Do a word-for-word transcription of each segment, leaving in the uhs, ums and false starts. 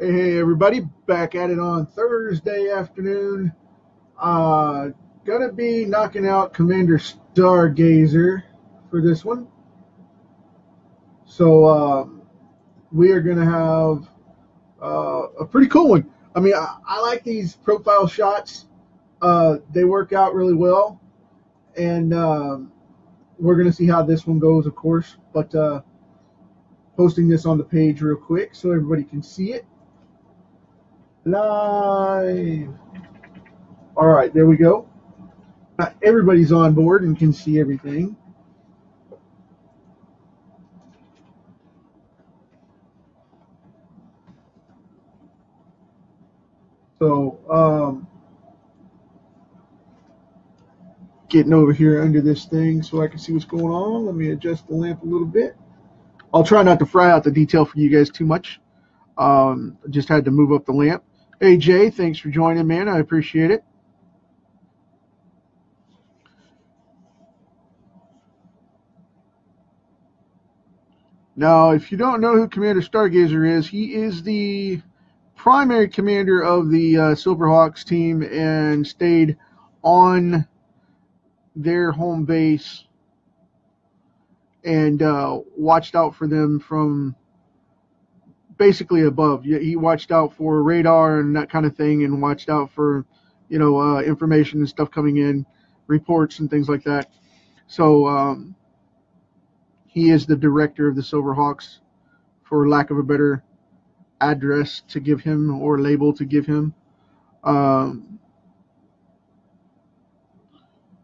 Hey everybody, back at it on Thursday afternoon. Uh, gonna be knocking out Commander Stargazer for this one. So uh, we are gonna have uh, a pretty cool one. I mean, I, I like these profile shots. Uh, they work out really well, and uh, we're gonna see how this one goes, of course. But uh, posting this on the page real quick so everybody can see it. Live. All right, there we go. Now everybody's on board and can see everything. So, um, getting over here under this thing so I can see what's going on. Let me adjust the lamp a little bit. I'll try not to fry out the detail for you guys too much. Um, just had to move up the lamp. Hey, Jay, thanks for joining, man. I appreciate it. Now, if you don't know who Commander Stargazer is, he is the primary commander of the uh, Silverhawks team and stayed on their home base and uh, watched out for them from basically above. He watched out for radar and that kind of thing, and watched out for, you know, uh, information and stuff coming in, reports and things like that. So um, he is the director of the Silverhawks, for lack of a better address to give him or label to give him. Um,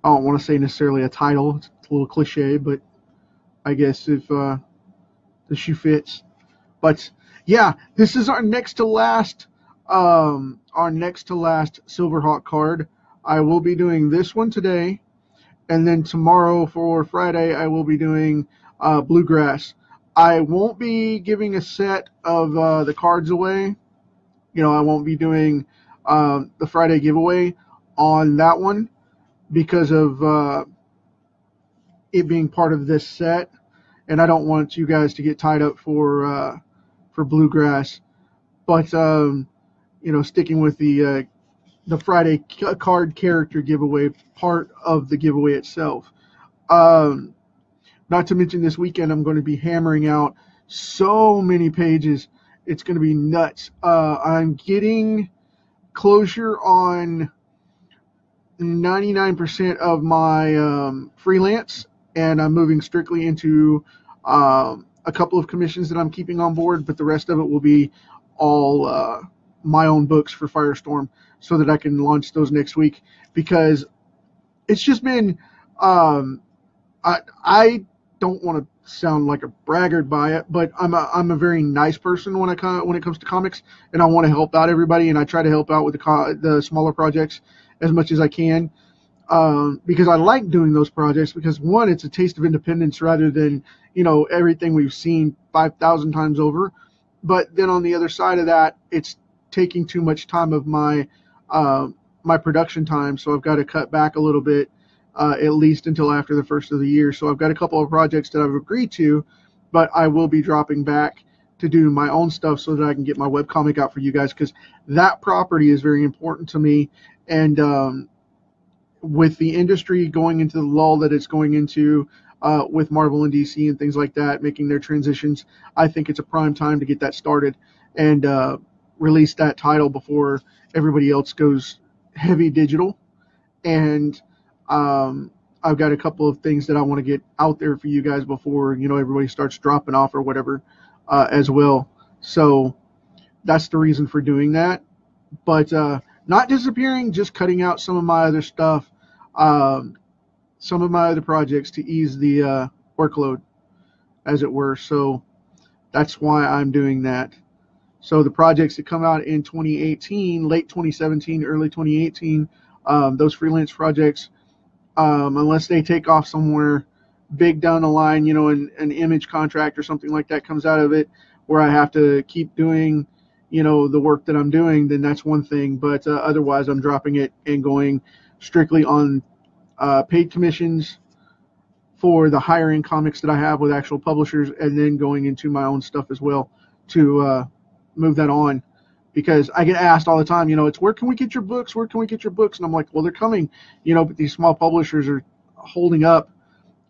I don't want to say necessarily a title. It's a little cliche, but I guess if uh, the shoe fits. But yeah, this is our next to last, um, our next to last Silverhawk card. I will be doing this one today, and then tomorrow for Friday I will be doing uh, Bluegrass. I won't be giving a set of uh, the cards away. You know, I won't be doing um, the Friday giveaway on that one because of uh, it being part of this set, and I don't want you guys to get tied up for uh, for Bluegrass. But um, you know, sticking with the uh, the Friday card character giveaway part of the giveaway itself. Um, not to mention this weekend I'm going to be hammering out so many pages. It's going to be nuts. Uh, I'm getting closure on ninety-nine percent of my um, freelance, and I'm moving strictly into um, a couple of commissions that I'm keeping on board, but the rest of it will be all uh, my own books for Firestorm so that I can launch those next week, because it's just been, um, I, I don't want to sound like a braggart by it, but I'm a, I'm a very nice person when, I, when it comes to comics, and I want to help out everybody, and I try to help out with the, co the smaller projects as much as I can. Um, because I like doing those projects, because one, it's a taste of independence rather than, you know, everything we've seen five thousand times over. But then on the other side of that, it's taking too much time of my uh, my production time, so I've got to cut back a little bit, uh, at least until after the first of the year. So I've got a couple of projects that I've agreed to, but I will be dropping back to do my own stuff so that I can get my webcomic out for you guys, because that property is very important to me. And um with the industry going into the lull that it's going into uh, with Marvel and D C and things like that, making their transitions, I think it's a prime time to get that started and uh, release that title before everybody else goes heavy digital. And um, I've got a couple of things that I want to get out there for you guys before, you know, everybody starts dropping off or whatever uh, as well. So that's the reason for doing that. But uh, not disappearing, just cutting out some of my other stuff. Um, some of my other projects to ease the uh, workload, as it were. So that's why I'm doing that. So the projects that come out in twenty eighteen, late twenty seventeen, early twenty eighteen, um, those freelance projects, um, unless they take off somewhere big down the line, you know, an, an image contract or something like that comes out of it where I have to keep doing, you know, the work that I'm doing, then that's one thing. But uh, otherwise, I'm dropping it and going strictly on uh, paid commissions for the higher-end comics that I have with actual publishers, and then going into my own stuff as well to uh, move that on. because I get asked all the time, you know, it's where can we get your books? Where can we get your books? And I'm like, well, they're coming, you know, but these small publishers are holding up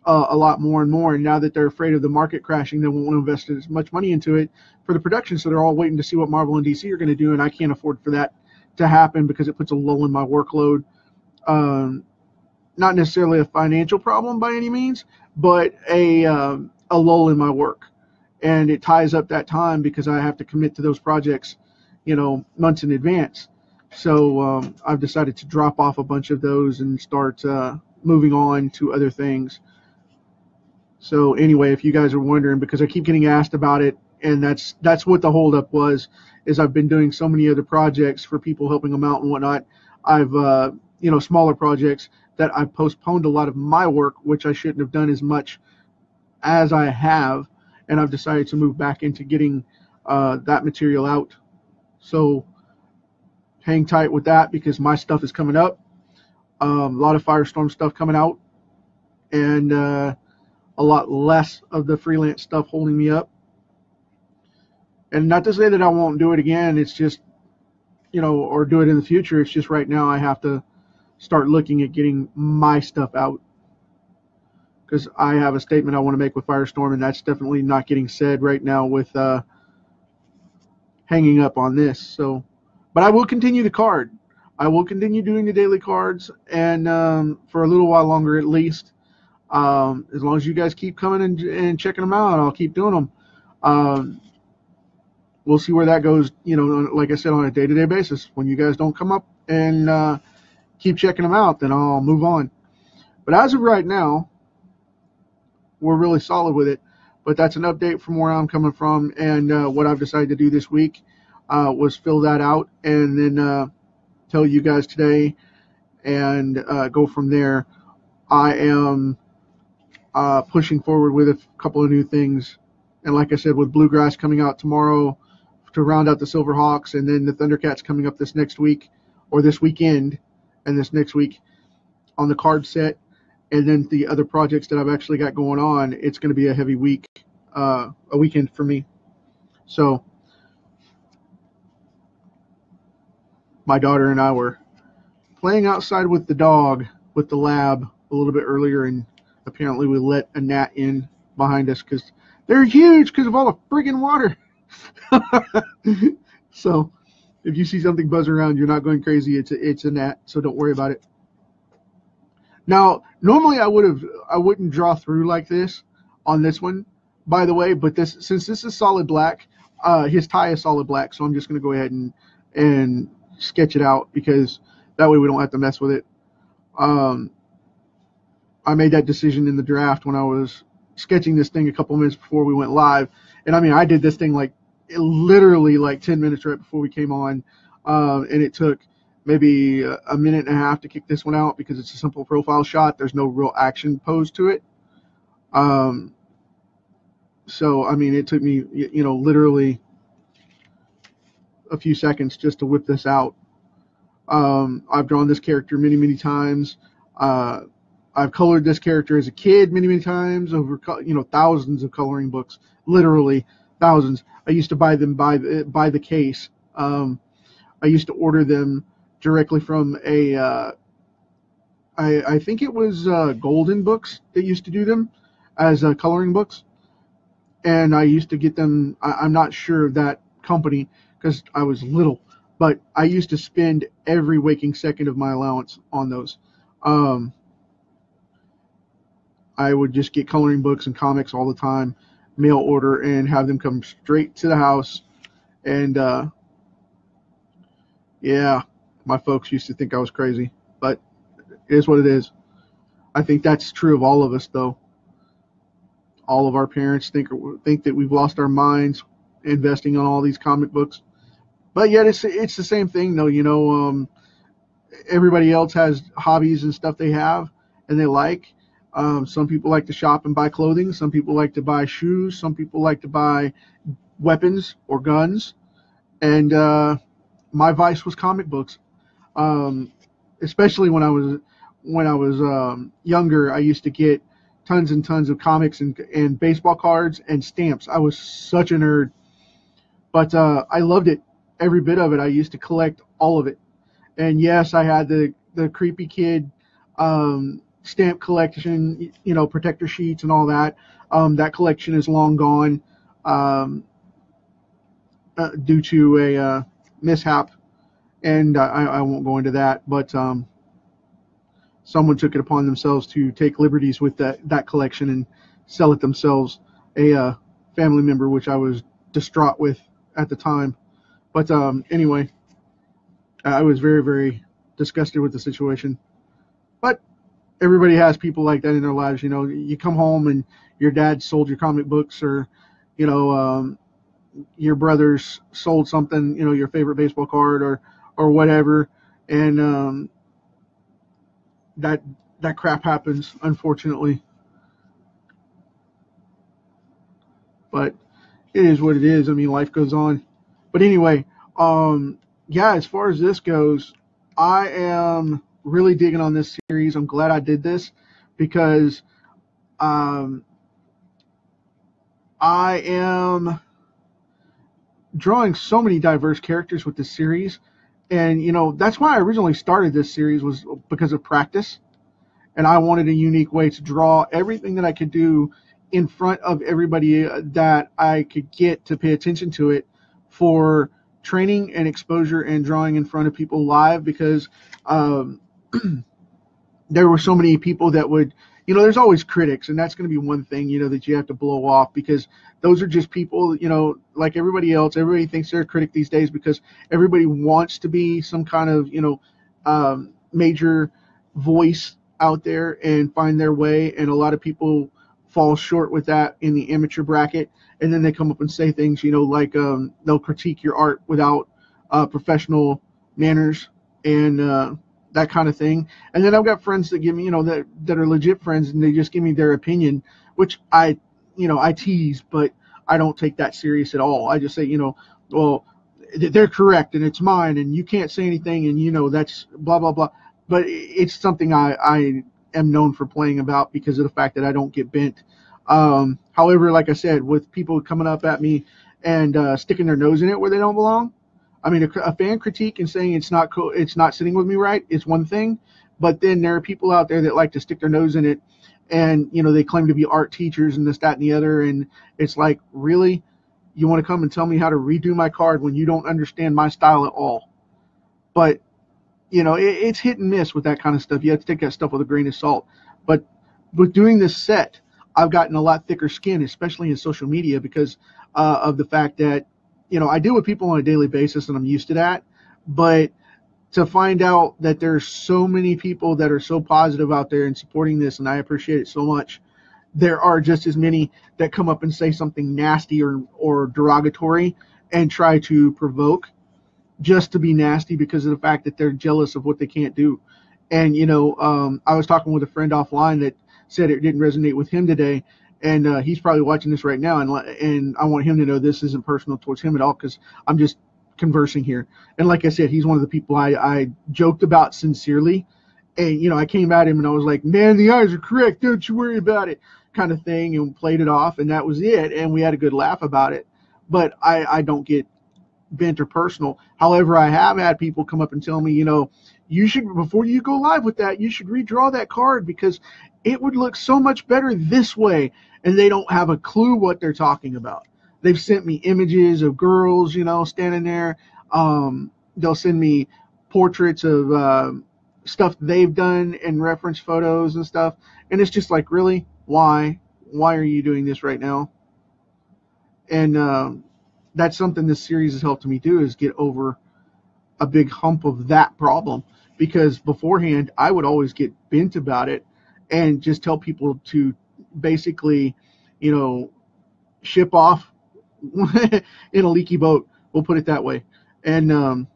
uh, a lot more and more. And now that they're afraid of the market crashing, they won't invest as much money into it for the production. So they're all waiting to see what Marvel and D C are going to do. And I can't afford for that to happen because it puts a lull in my workload. Um, not necessarily a financial problem by any means, but a, um, a lull in my work. And it ties up that time because I have to commit to those projects, you know, months in advance. So um, I've decided to drop off a bunch of those and start uh, moving on to other things. So anyway, if you guys are wondering, because I keep getting asked about it, and that's that's what the holdup was, is I've been doing so many other projects for people, helping them out and whatnot. I've, uh, you know, smaller projects that I've postponed a lot of my work, which I shouldn't have done as much as I have, and I've decided to move back into getting uh, that material out. So hang tight with that because my stuff is coming up. Um, a lot of Firestorm stuff coming out, and uh, a lot less of the freelance stuff holding me up. And not to say that I won't do it again, it's just, you know, or do it in the future. It's just right now I have to start looking at getting my stuff out because I have a statement I want to make with Firestorm, and that's definitely not getting said right now with uh, hanging up on this. So, but I will continue the card. I will continue doing the daily cards, and um, for a little while longer at least. Um, as long as you guys keep coming and, and checking them out, I'll keep doing them. Um, we'll see where that goes, you know, like I said, on a day-to-day basis. When you guys don't come up and uh, keep checking them out, then I'll move on. But as of right now, we're really solid with it. But that's an update from where I'm coming from, and uh, what I've decided to do this week uh, was fill that out and then uh, tell you guys today and uh, go from there. I am uh, pushing forward with a couple of new things. And like I said, with Bluegrass coming out tomorrow to round out the Silverhawks, and then the Thundercats coming up this next week, or this weekend and this next week on the card set. And then the other projects that I've actually got going on, it's going to be a heavy week, uh, a weekend for me. So my daughter and I were playing outside with the dog, with the lab, a little bit earlier, and apparently we let a gnat in behind us because they're huge because of all the friggin' water. So if you see something buzzing around, you're not going crazy. It's a, it's a gnat, so don't worry about it. Now, normally I would have, I wouldn't draw through like this on this one, by the way. But this, since this is solid black, uh, his tie is solid black, so I'm just going to go ahead and and sketch it out because that way we don't have to mess with it. Um, I made that decision in the draft when I was sketching this thing a couple minutes before we went live, and I mean I did this thing like literally like ten minutes right before we came on, uh, and it took maybe a minute and a half to kick this one out because it's a simple profile shot. There's no real action posed to it. Um, so, I mean, it took me, you know, literally a few seconds just to whip this out. Um, I've drawn this character many, many times. Uh, I've colored this character as a kid many, many times over, you know, thousands of coloring books, literally thousands. I used to buy them by, by the case. Um, I used to order them directly from a, uh, I, I think it was uh, Golden Books that used to do them as uh, coloring books. And I used to get them, I, I'm not sure of that company because I was little, but I used to spend every waking second of my allowance on those. Um, I would just get coloring books and comics all the time, mail order, and have them come straight to the house. And uh, yeah. My folks used to think I was crazy, but it is what it is. I think that's true of all of us, though. All of our parents think think that we've lost our minds investing on all these comic books, but yet it's it's the same thing, though. You know, um, everybody else has hobbies and stuff they have and they like. Um, some people like to shop and buy clothing. Some people like to buy shoes. Some people like to buy weapons or guns. And uh, my vice was comic books. Um, especially when I was when I was um, younger, I used to get tons and tons of comics and and baseball cards and stamps. I was such a nerd, but uh, I loved it. every bit of it. I used to collect all of it. And yes, I had the, the creepy kid um, stamp collection, you know, protector sheets and all that. Um, that collection is long gone um, uh, due to a uh, mishap, and I, I won't go into that. But um, someone took it upon themselves to take liberties with that, that collection and sell it themselves, a uh, family member, which I was distraught with at the time. But um, anyway, I was very, very disgusted with the situation. But everybody has people like that in their lives. You know, you come home and your dad sold your comic books, or, you know, um, your brothers sold something, you know, your favorite baseball card or, or whatever. And um, that, that crap happens, unfortunately. But it is what it is. I mean, life goes on. But anyway, um, yeah, as far as this goes, I am really digging on this series. I'm glad I did this because um, I am drawing so many diverse characters with this series. And, you know, that's why I originally started this series, was because of practice. And I wanted a unique way to draw everything that I could do in front of everybody that I could get to pay attention to it for training and exposure and drawing in front of people live, because um, there were so many people that would, you know, there's always critics, and that's going to be one thing, you know, that you have to blow off, because those are just people, you know, like everybody else. Everybody thinks they're a critic these days because everybody wants to be some kind of, you know, um, major voice out there and find their way, and a lot of people fall short with that in the amateur bracket. And then they come up and say things, you know, like um, they'll critique your art without uh, professional manners and uh, that kind of thing. And then I've got friends that give me, you know, that, that are legit friends, and they just give me their opinion, which I, you know, I tease, but I don't take that serious at all. I just say, you know, well, they're correct and it's mine and you can't say anything, and, you know, that's blah, blah, blah. But it's something I, I am known for playing about because of the fact that I don't get bent. Um, however, like I said, with people coming up at me and uh, sticking their nose in it where they don't belong, I mean, a, a fan critique and saying it's not co it's not sitting with me right is one thing, but then there are people out there that like to stick their nose in it, and, you know, they claim to be art teachers and this, that, and the other, and it's like, really, you want to come and tell me how to redo my card when you don't understand my style at all? But, you know, it, it's hit and miss with that kind of stuff. You have to take that stuff with a grain of salt. But with doing this set, I've gotten a lot thicker skin, especially in social media, because uh, of the fact that, you know, I deal with people on a daily basis and I'm used to that. But to find out that there's so many people that are so positive out there and supporting this, and I appreciate it so much, there are just as many that come up and say something nasty or, or derogatory and try to provoke just to be nasty because of the fact that they're jealous of what they can't do. And, you know, um, I was talking with a friend offline that said it didn't resonate with him today, and uh, he's probably watching this right now, and and I want him to know this isn't personal towards him at all, because I'm just conversing here. And like I said, he's one of the people I, I joked about sincerely, and, you know, I came at him and I was like, man, the eyes are correct, don't you worry about it, kind of thing, and played it off, and that was it, and we had a good laugh about it. But I, I don't get bent or personal. However, I have had people come up and tell me, you know, you should, before you go live with that, you should redraw that card because it would look so much better this way, and they don't have a clue what they're talking about. They've sent me images of girls, you know, standing there. Um, they'll send me portraits of uh, stuff they've done and reference photos and stuff, and it's just like, really? Why? Why are you doing this right now? And um, that's something this series has helped me do, is get over a big hump of that problem, because beforehand I would always get bent about it and just tell people to basically, you know, ship off in a leaky boat. We'll put it that way. And, um,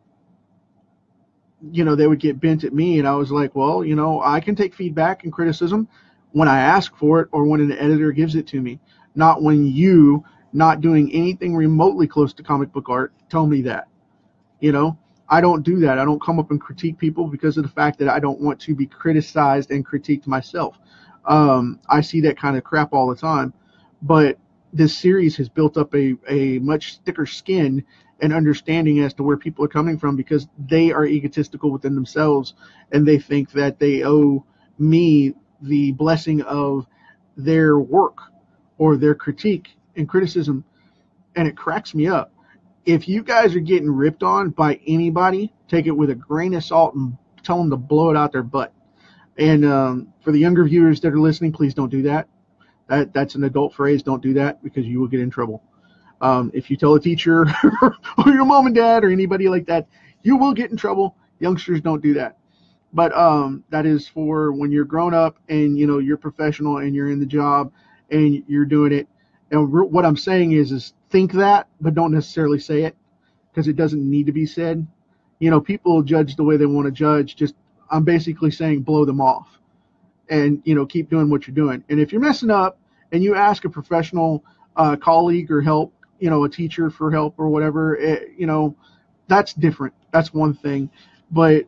you know, they would get bent at me, and I was like, well, you know, I can take feedback and criticism when I ask for it or when an editor gives it to me, not when you, not doing anything remotely close to comic book art, tell me that. You know, I don't do that. I don't come up and critique people because of the fact that I don't want to be criticized and critiqued myself. Um, I see that kind of crap all the time. But this series has built up a, a much thicker skin and understanding as to where people are coming from, because they are egotistical within themselves, and they think that they owe me the blessing of their work or their critique and criticism, and it cracks me up. If you guys are getting ripped on by anybody, take it with a grain of salt and tell them to blow it out their butt. And um, for the younger viewers that are listening, please don't do that. That that's an adult phrase. Don't do that, because you will get in trouble. Um, if you tell a teacher or your mom and dad or anybody like that, you will get in trouble. Youngsters, don't do that. But um, that is for when you're grown up and, you know, you're professional and you're in the job and you're doing it. And what I'm saying is, is think that, but don't necessarily say it, because it doesn't need to be said. You know, people judge the way they want to judge. Just, I'm basically saying, blow them off and, you know, keep doing what you're doing. And if you're messing up and you ask a professional uh, colleague or help, you know, a teacher for help or whatever, it, you know, that's different. That's one thing. But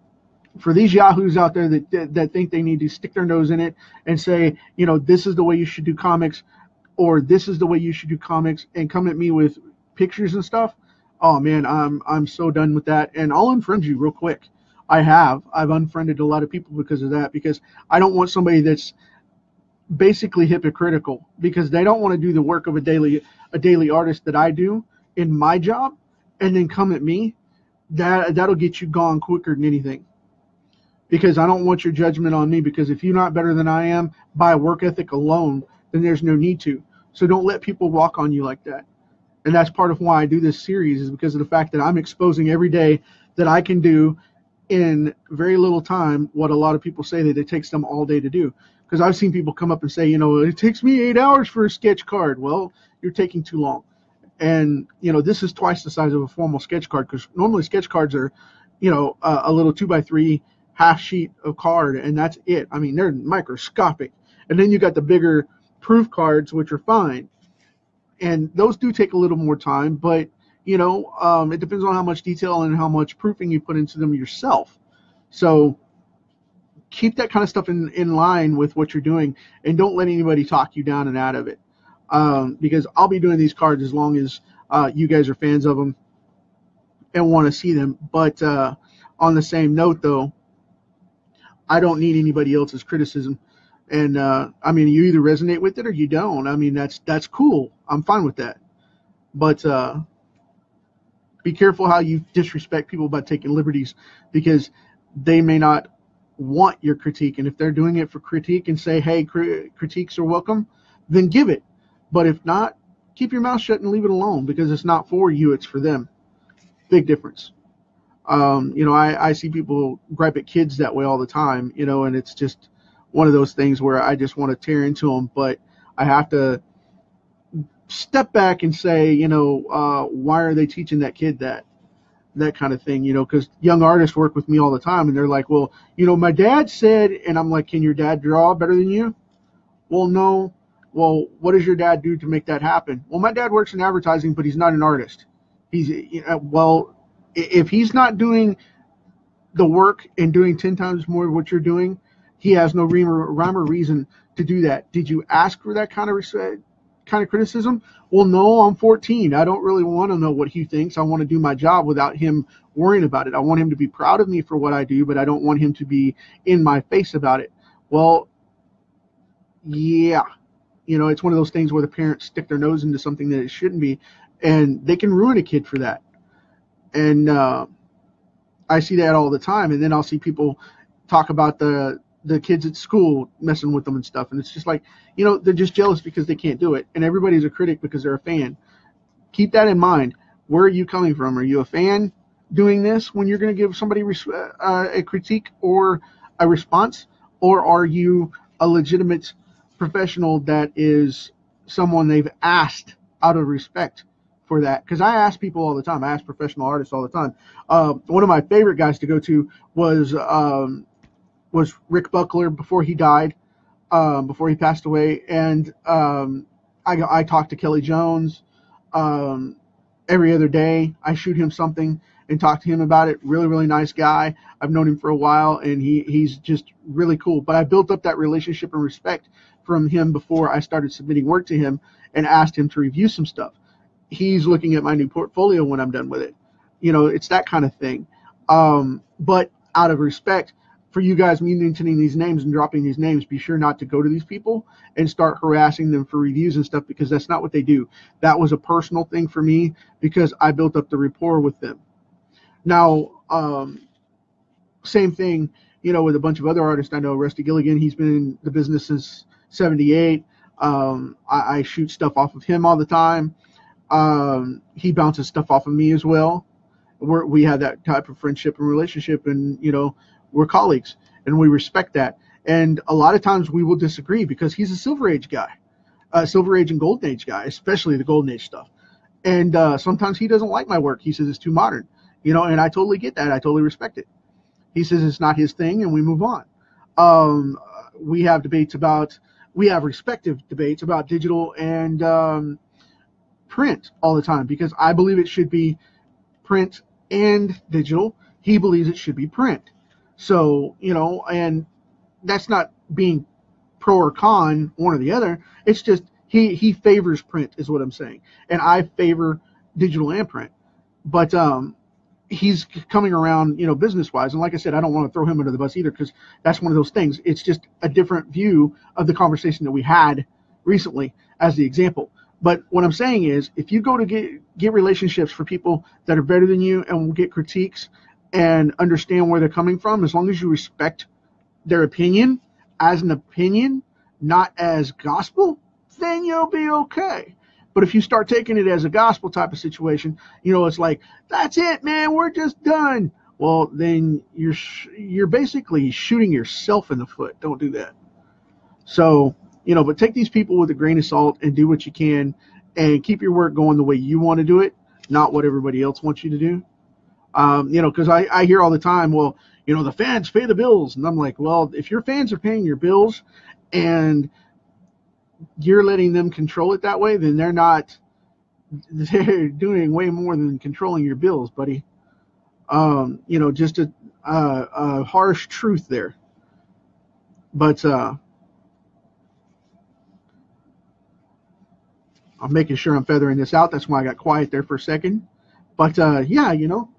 for these yahoos out there that, that that think they need to stick their nose in it and say, you know, this is the way you should do comics, or this is the way you should do comics, and come at me with pictures and stuff, oh man, I'm I'm so done with that. And I'll unfriend you real quick. I have. I've unfriended a lot of people because of that, because I don't want somebody that's basically hypocritical, because they don't want to do the work of a daily a daily artist that I do in my job, and then come at me. That that'll get you gone quicker than anything. Because I don't want your judgment on me, because if you're not better than I am by work ethic alone, then there's no need to. So don't let people walk on you like that. And that's part of why I do this series, is because of the fact that I'm exposing every day that I can do in very little time what a lot of people say that it takes them all day to do. Because I've seen people come up and say, you know, it takes me eight hours for a sketch card. Well, you're taking too long. And, you know, this is twice the size of a formal sketch card, because normally sketch cards are, you know, a, a little two by three half sheet of card, and that's it. I mean, they're microscopic. And then you got the bigger proof cards, which are fine, and those do take a little more time, but you know, um, it depends on how much detail and how much proofing you put into them yourself. So keep that kind of stuff in, in line with what you're doing, and don't let anybody talk you down and out of it, um, because I'll be doing these cards as long as uh, you guys are fans of them and want to see them. But uh, on the same note, though, I don't need anybody else's criticism. And uh, I mean, you either resonate with it or you don't. I mean, that's that's cool. I'm fine with that. But uh, be careful how you disrespect people by taking liberties, because they may not want your critique. And if they're doing it for critique and say, hey, cri critiques are welcome, then give it. But if not, keep your mouth shut and leave it alone, because it's not for you. It's for them. Big difference. Um, you know, I, I see people gripe at kids that way all the time, you know, and it's just one of those things where I just want to tear into them, but I have to step back and say, you know, uh, why are they teaching that kid that, that kind of thing, you know, because young artists work with me all the time, and they're like, well, you know, my dad said, and I'm like, can your dad draw better than you? Well, no. Well, what does your dad do to make that happen? Well, my dad works in advertising, but he's not an artist. He's, you know, well, if he's not doing the work and doing ten times more of what you're doing, he has no rhyme or reason to do that. Did you ask for that kind of kind of criticism? Well, no, I'm fourteen. I don't really want to know what he thinks. I want to do my job without him worrying about it. I want him to be proud of me for what I do, but I don't want him to be in my face about it. Well, yeah. You know, it's one of those things where the parents stick their nose into something that it shouldn't be, and they can ruin a kid for that. And uh, I see that all the time. And then I'll see people talk about the – the kids at school messing with them and stuff. And it's just like, you know, they're just jealous because they can't do it. And everybody's a critic because they're a fan. Keep that in mind. Where are you coming from? Are you a fan doing this when you're going to give somebody uh, a critique or a response? Or are you a legitimate professional that is someone they've asked out of respect for that? Because I ask people all the time. I ask professional artists all the time. Uh, one of my favorite guys to go to was um, – was Rick Buckler before he died, um, before he passed away. And um, I, I talked to Kelly Jones um, every other day. I shoot him something and talk to him about it. Really, really nice guy. I've known him for a while, and he, he's just really cool. But I built up that relationship and respect from him before I started submitting work to him and asked him to review some stuff. He's looking at my new portfolio when I'm done with it. You know, it's that kind of thing. Um, but out of respect for you guys mutinying these names and dropping these names, be sure not to go to these people and start harassing them for reviews and stuff, because that's not what they do. That was a personal thing for me because I built up the rapport with them. Now, um, same thing, you know, with a bunch of other artists. I know Rusty Gilligan, he's been in the business since seventy-eight. Um, I, I shoot stuff off of him all the time. Um, he bounces stuff off of me as well. We're, we have that type of friendship and relationship, and, you know, we're colleagues and we respect that. And a lot of times we will disagree because he's a Silver Age guy, a Silver Age and Golden Age guy, especially the Golden Age stuff. And uh, sometimes he doesn't like my work. He says it's too modern, you know, and I totally get that. I totally respect it. He says it's not his thing, and we move on. Um, we have debates about, we have respective debates about digital and um, print all the time, because I believe it should be print and digital. He believes it should be print. So, you know, and that's not being pro or con, one or the other. It's just he, he favors print is what I'm saying. And I favor digital and print. But um, he's coming around, you know, business-wise. And like I said, I don't want to throw him under the bus either, because that's one of those things. It's just a different view of the conversation that we had recently as the example. But what I'm saying is, if you go to get, get relationships for people that are better than you and will get critiques and understand where they're coming from, as long as you respect their opinion as an opinion, not as gospel, then you'll be okay. But if you start taking it as a gospel type of situation, you know, it's like, that's it, man, we're just done. Well, then you're, sh you're basically shooting yourself in the foot. Don't do that. So... you know, but take these people with a grain of salt and do what you can and keep your work going the way you want to do it, not what everybody else wants you to do. Um, you know, because I, I hear all the time, well, you know, the fans pay the bills. And I'm like, well, if your fans are paying your bills and you're letting them control it that way, then they're not, they're doing way more than controlling your bills, buddy. Um, you know, just a, uh, a harsh truth there. But, uh, I'm making sure I'm feathering this out. That's why I got quiet there for a second. But, uh, yeah, you know.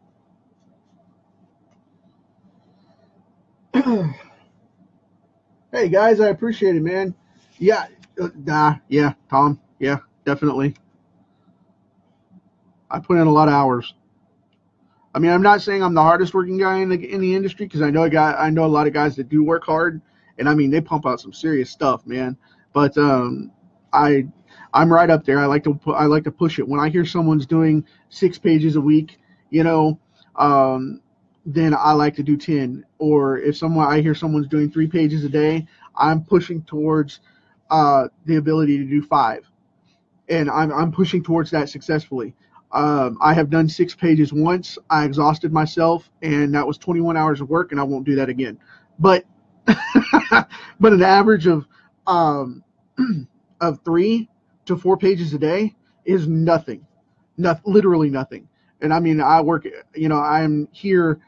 Hey, guys, I appreciate it, man. Yeah, uh, yeah, Tom. Yeah, definitely. I put in a lot of hours. I mean, I'm not saying I'm the hardest working guy in the, in the industry, because I know a guy, I know a lot of guys that do work hard. And, I mean, they pump out some serious stuff, man. But um, I... I'm right up there. I like to I like to push it. When I hear someone's doing six pages a week, you know, um, then I like to do ten. Or if someone I hear someone's doing three pages a day, I'm pushing towards uh, the ability to do five, and I'm I'm pushing towards that successfully. Um, I have done six pages once. I exhausted myself, and that was twenty-one hours of work, and I won't do that again. But but an average of um, of three to four pages a day is nothing, no, literally nothing. And I mean, I work, you know, I'm here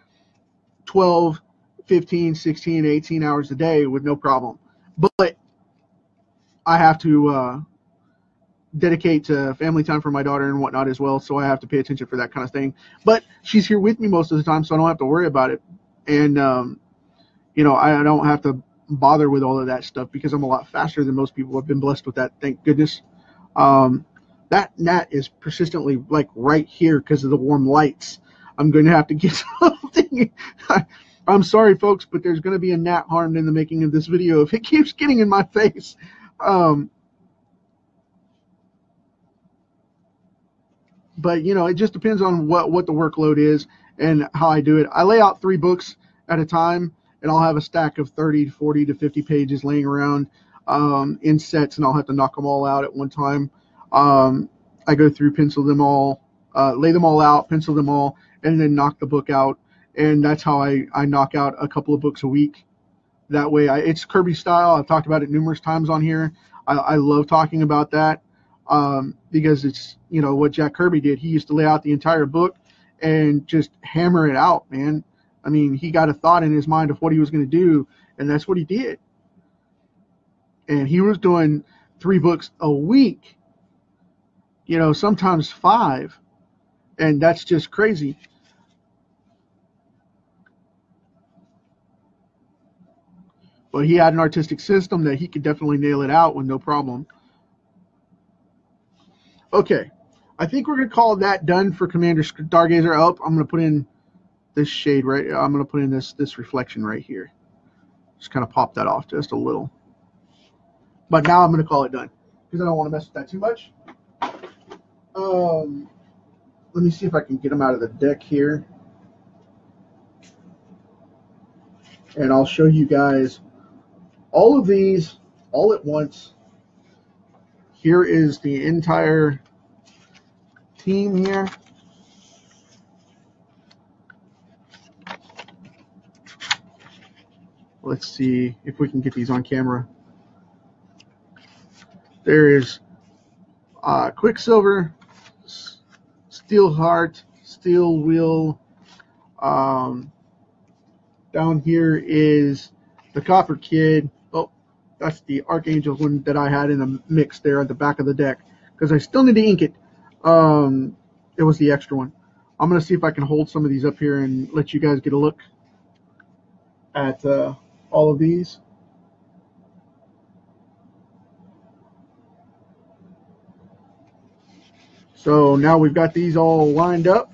twelve, fifteen, sixteen, eighteen hours a day with no problem, but I have to uh, dedicate to family time for my daughter and whatnot as well. So I have to pay attention for that kind of thing, but she's here with me most of the time, so I don't have to worry about it. And, um, you know, I, I don't have to bother with all of that stuff because I'm a lot faster than most people. I've been blessed with that. Thank goodness. Um, that gnat is persistently like right here because of the warm lights. I'm going to have to get something. I'm sorry, folks, but there's going to be a gnat harmed in the making of this video if it keeps getting in my face. Um, but, you know, it just depends on what, what the workload is and how I do it. I lay out three books at a time, and I'll have a stack of thirty, forty to fifty pages laying around um, in sets, and I'll have to knock them all out at one time. Um, I go through, pencil them all, uh, lay them all out, pencil them all, and then knock the book out. And that's how I, I knock out a couple of books a week. That way, I, it's Kirby style. I've talked about it numerous times on here. I, I love talking about that um, because it's, you know, what Jack Kirby did. He used to lay out the entire book and just hammer it out, man. I mean, he got a thought in his mind of what he was going to do, and that's what he did. and he was doing three books a week, you know, sometimes five, and that's just crazy. But he had an artistic system that he could definitely nail it out with no problem. Okay, I think we're going to call that done for Commander Stargazer. Oh, I'm going to put in this shade right I'm going to put in this, this reflection right here. Just kind of pop that off just a little. But now I'm going to call it done because I don't want to mess with that too much. Um, let me see if I can get him out of the deck here. And I'll show you guys all of these all at once. Here is the entire team here. Let's see if we can get these on camera. There is uh, Quicksilver, Steelheart, Steelwheel. Um, down here is the Copper Kid. That's the Archangel one that I had in the mix there at the back of the deck because I still need to ink it. Um, it was the extra one. I'm going to see if I can hold some of these up here and let you guys get a look at uh, all of these. So now we've got these all lined up,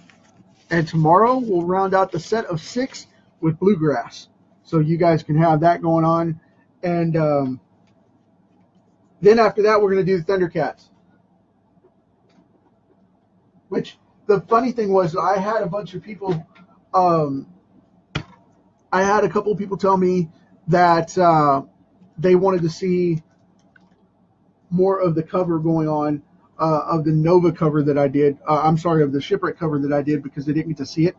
and tomorrow we'll round out the set of six with Bluegrass. So you guys can have that going on. And um, then after that, we're going to do the Thundercats. Which, the funny thing was, I had a bunch of people, um, I had a couple of people tell me that uh, they wanted to see more of the cover going on, uh, of the Nova cover that I did. Uh, I'm sorry, of the Shipwreck cover that I did because they didn't get to see it.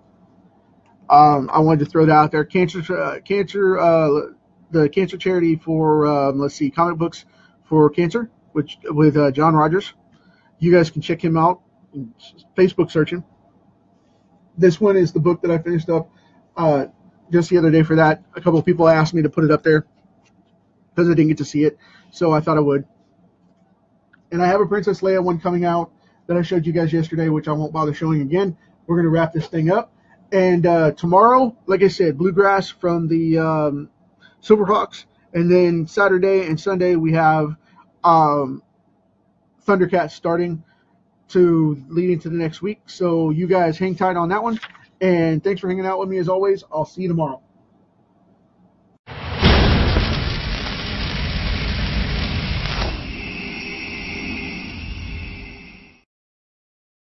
Um, I wanted to throw that out there. Cancer, uh, cancer, uh, the cancer charity for, um, let's see, comic books for cancer, which with uh, John Rogers. You guys can check him out. Facebook search him. This one is the book that I finished up uh, just the other day for that. A couple of people asked me to put it up there because I didn't get to see it, so I thought I would. And I have a Princess Leia one coming out that I showed you guys yesterday, which I won't bother showing again. We're going to wrap this thing up. And uh, tomorrow, like I said, Bluegrass from the... Um, Silverhawks, and then Saturday and Sunday we have um, Thundercats starting to leading to the next week. So you guys hang tight on that one, and thanks for hanging out with me as always. I'll see you tomorrow.